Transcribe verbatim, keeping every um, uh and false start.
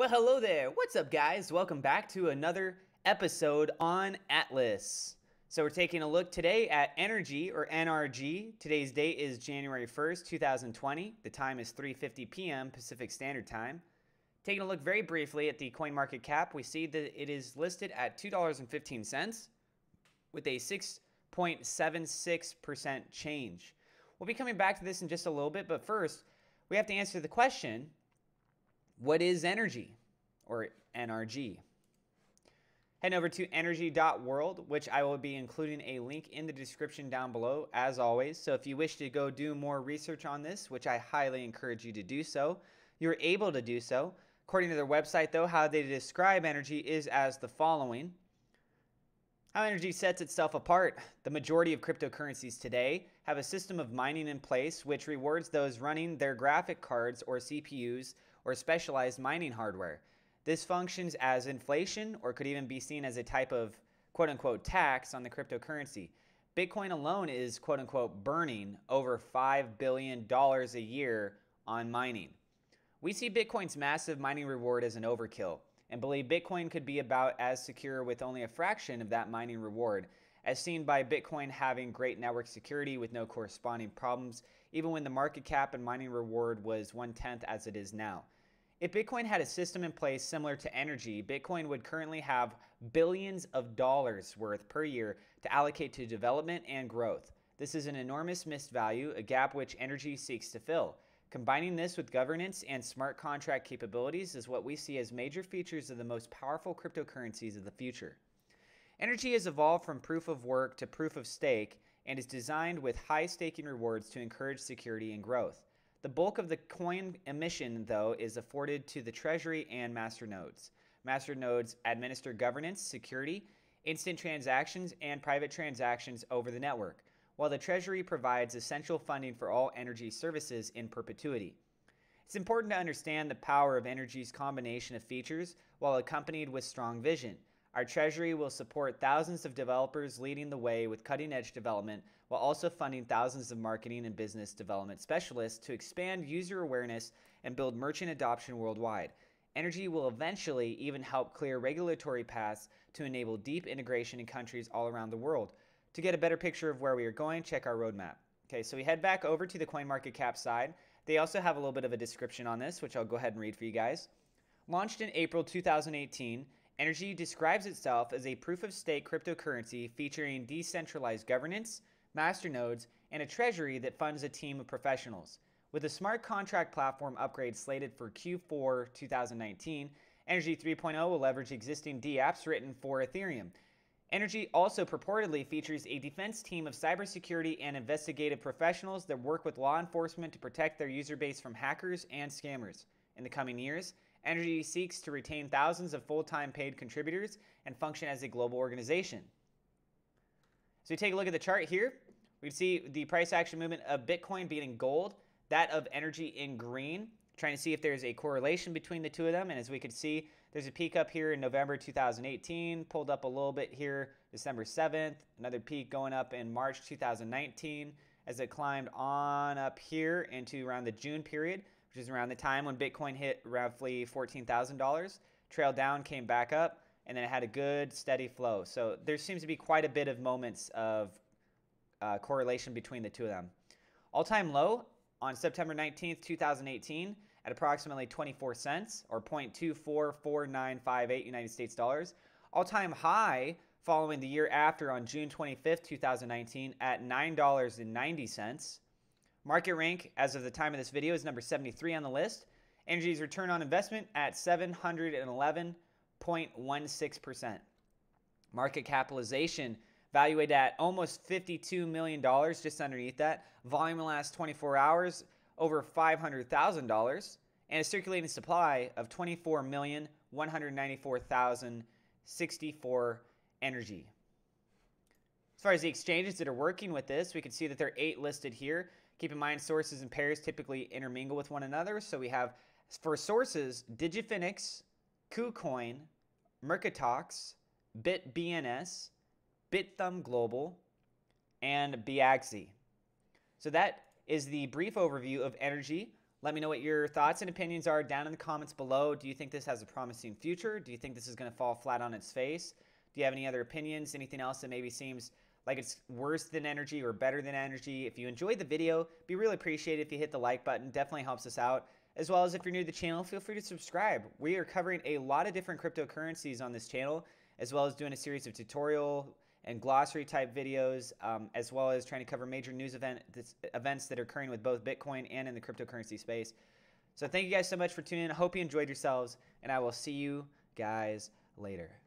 Well, hello there. What's up, guys? Welcome back to another episode on Atlas. So we're taking a look today at energi, or N R G. Today's date is January first, two thousand twenty. The time is three fifty p m Pacific Standard Time. Taking a look very briefly at the CoinMarketCap, we see that it is listed at two dollars and fifteen cents with a six point seven six percent change. We'll be coming back to this in just a little bit, but first, we have to answer the question, what is energi, or N R G? Head over to energi dot world, which I will be including a link in the description down below, as always. So if you wish to go do more research on this, which I highly encourage you to do so, you're able to do so. According to their website, though, how they describe energi is as the following. How energi sets itself apart. The majority of cryptocurrencies today have a system of mining in place which rewards those running their graphic cards or C P Us or specialized mining hardware. This functions as inflation, or could even be seen as a type of quote-unquote tax on the cryptocurrency. Bitcoin alone is quote-unquote burning over five billion dollars a year on mining. We see Bitcoin's massive mining reward as an overkill, and believe Bitcoin could be about as secure with only a fraction of that mining reward, as seen by Bitcoin having great network security with no corresponding problems, even when the market cap and mining reward was one-tenth as it is now. If Bitcoin had a system in place similar to energi, Bitcoin would currently have billions of dollars worth per year to allocate to development and growth. This is an enormous missed value, a gap which energi seeks to fill. Combining this with governance and smart contract capabilities is what we see as major features of the most powerful cryptocurrencies of the future. Energi has evolved from proof of work to proof of stake and is designed with high staking rewards to encourage security and growth. The bulk of the coin emission, though, is afforded to the treasury and master nodes. Master nodes administer governance, security, instant transactions, and private transactions over the network, while the Treasury provides essential funding for all energi services in perpetuity. It's important to understand the power of energi's combination of features while accompanied with strong vision. Our Treasury will support thousands of developers leading the way with cutting-edge development while also funding thousands of marketing and business development specialists to expand user awareness and build merchant adoption worldwide. Energi will eventually even help clear regulatory paths to enable deep integration in countries all around the world. To get a better picture of where we are going, check our roadmap. Okay, so we head back over to the CoinMarketCap side. They also have a little bit of a description on this, which I'll go ahead and read for you guys. Launched in April two thousand eighteen, energi describes itself as a proof-of-stake cryptocurrency featuring decentralized governance, masternodes, and a treasury that funds a team of professionals. With a smart contract platform upgrade slated for Q four two thousand nineteen, energi three point oh will leverage existing DApps written for Ethereum. Energi also purportedly features a defense team of cybersecurity and investigative professionals that work with law enforcement to protect their user base from hackers and scammers. In the coming years, energi seeks to retain thousands of full-time paid contributors and function as a global organization. So we take a look at the chart here. We see the price action movement of Bitcoin being in gold, that of energi in green, trying to see if there's a correlation between the two of them. And as we can see, there's a peak up here in November two thousand eighteen, pulled up a little bit here, December seventh, another peak going up in March two thousand nineteen as it climbed on up here into around the June period, which is around the time when Bitcoin hit roughly fourteen thousand dollars, trailed down, came back up, and then it had a good steady flow. So there seems to be quite a bit of moments of uh, correlation between the two of them. All-time low on September nineteenth, two thousand eighteen, at approximately twenty-four cents, or zero point two four four nine five eight United States dollars. All-time high following the year after on June twenty-fifth, two thousand nineteen, at nine dollars and ninety cents. Market rank as of the time of this video is number seventy-three on the list. Energi's return on investment at seven hundred eleven point one six percent. Market capitalization valued at almost fifty-two million dollars, just underneath that. Volume in the last twenty-four hours, over five hundred thousand dollars, and a circulating supply of twenty-four million one hundred ninety-four thousand sixty-four energi. As far as the exchanges that are working with this, we can see that there are eight listed here. Keep in mind, sources and pairs typically intermingle with one another. So we have, for sources, Digifinix, KuCoin, Mercatox, BitBNS, BitThumb Global, and Biaxi. So that is the brief overview of energi. Let me know what your thoughts and opinions are down in the comments below. Do you think this has a promising future? Do you think this is going to fall flat on its face? Do you have any other opinions? Anything else that maybe seems like it's worse than energy or better than energy? If you enjoyed the video, be really appreciated if you hit the like button. Definitely helps us out. As well as if you're new to the channel, feel free to subscribe. We are covering a lot of different cryptocurrencies on this channel, as well as doing a series of tutorial and glossary type videos, um, as well as trying to cover major news event, this, events that are occurring with both Bitcoin and in the cryptocurrency space. So thank you guys so much for tuning in. I hope you enjoyed yourselves, and I will see you guys later.